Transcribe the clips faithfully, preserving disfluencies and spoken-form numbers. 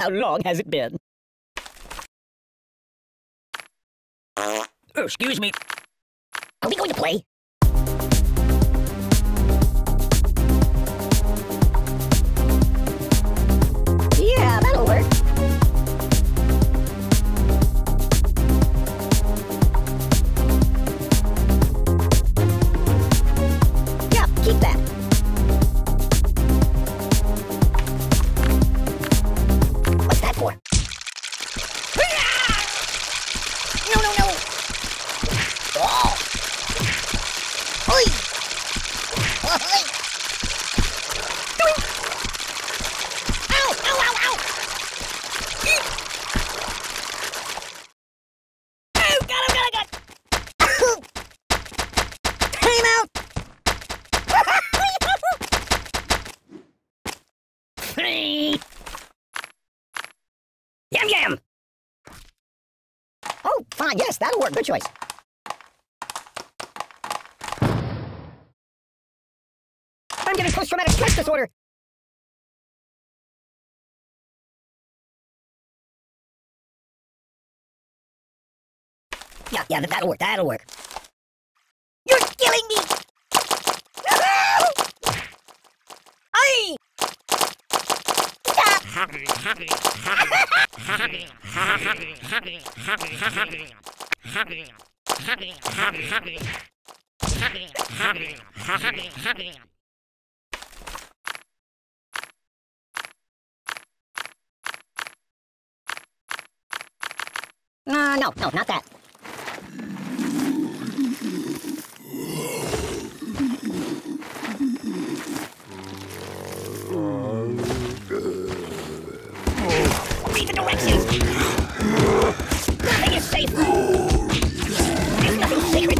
How long has it been? Oh, excuse me. Are we going to play? Yeah, that'll work. Yeah, keep that. What's that for? No, no, no. Oh. Oi. Oi. Ow, ow, ow, ow. Oh, got him, got him, got him. Time out. Yum, yum. Oh, fine, yes, that'll work. Good choice. I'm getting post-traumatic stress disorder. Yeah, yeah, that'll work. That'll work. You're killing me. Aye. No, no, no, not that. Read the directions! Nothing is safe! There's nothing sacred!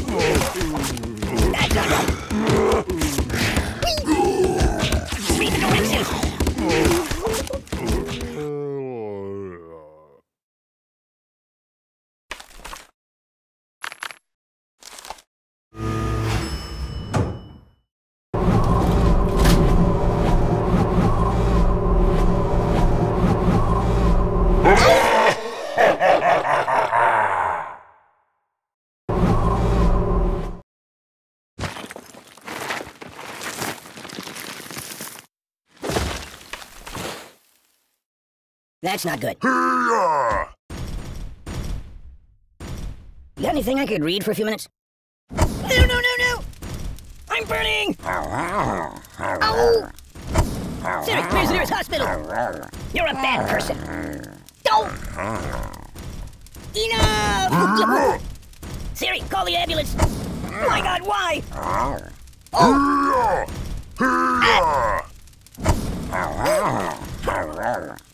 That's not right! Read the directions! That's not good. Hey-ya! You got anything I could read for a few minutes? No, no, no, no! I'm burning! Oh! Siri, where's the nearest hospital? You're a bad person. Don't! Enough! Siri, call the ambulance! Oh my god, why? Oh! Hey-ya! Hey-ya! Ah.